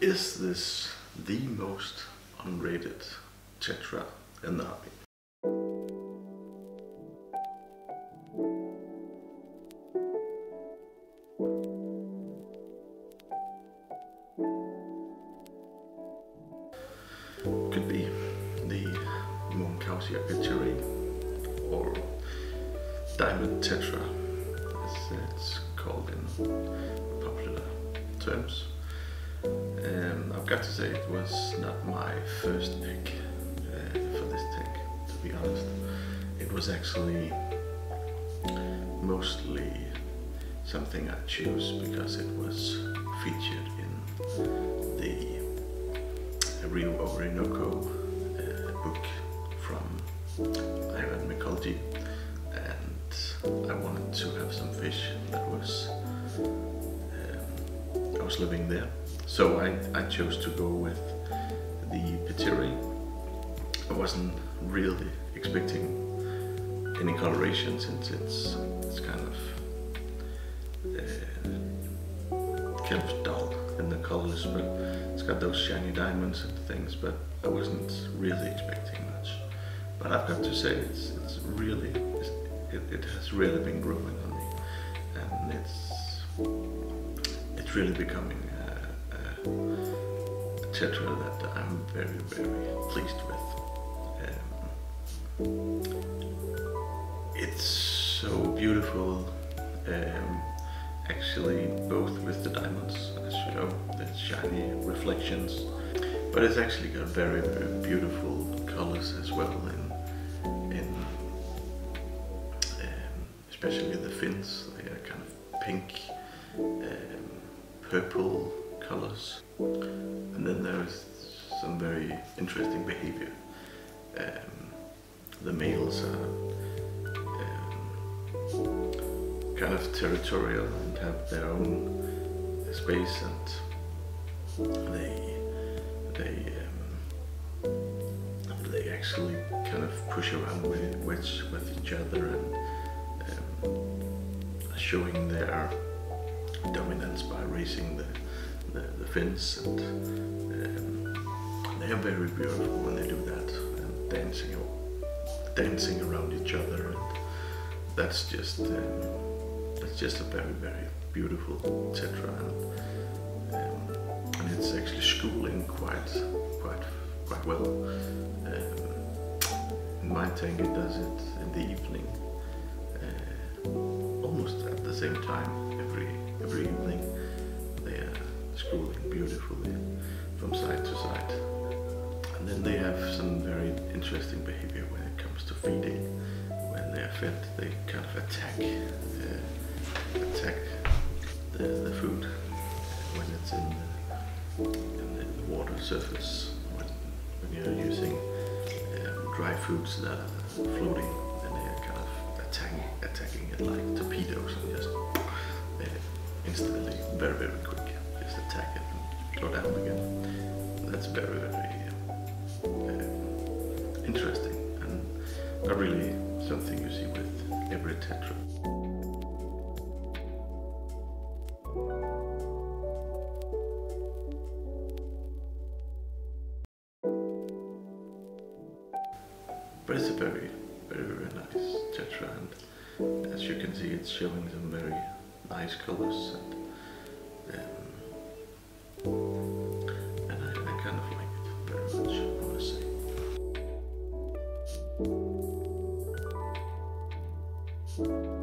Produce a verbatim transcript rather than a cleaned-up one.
Is this the most unrated tetra in the hobby? Could be the Moenkhausia pittieri or diamond tetra, as it's called in popular terms. And I've got to say, it was not my first pick uh, for this tank, to be honest. It was actually mostly something I chose because it was featured in the Rio Orinoco uh, book from Ivan Mikolajczyk, and I wanted to have some fish that was um, I was living there. So I, I chose to go with the pittieri. I wasn't really expecting any coloration, since it's it's kind of uh, kind of dull in the colors, but it's got those shiny diamonds and things. But I wasn't really expecting much. But I've got to say, it's it's really it's, it, it has really been growing on me, and it's it's really becoming tetra that I'm very, very pleased with. Um, it's so beautiful, um, actually, both with the diamonds, as you know, the shiny reflections, but it's actually got very, very beautiful colors as well, in, in um, especially the fins. They are kind of pink, um, purple colors, and then there is some very interesting behavior. Um, the males are um, kind of territorial and have their own space, and they they um, they actually kind of push around with with, with each other, and um, showing their dominance by raising the The, the fins, and um, they are very beautiful when they do that, and dancing dancing around each other, and that's just um, that's just a very, very beautiful tetra, and, um, and it's actually schooling quite quite quite well. Um, in my tank it does it in the evening, uh, almost at the same time every every evening. They are schooling beautifully from side to side, and then they have some very interesting behavior when it comes to feeding. When they are fed, they kind of attack uh, attack the, the food when it's in the, in the water surface. When, when you're using um, dry foods that are floating, then they are kind of attack, attacking it like torpedoes, and just uh, instantly, very, very quick. Attack it and go down again. That's very, very uh, interesting, and not really something you see with every tetra. But it's a very, very, very nice tetra, and as you can see, it's showing some very nice colors, and um, and I, I kind of like it very much, I want to say. Mm-hmm.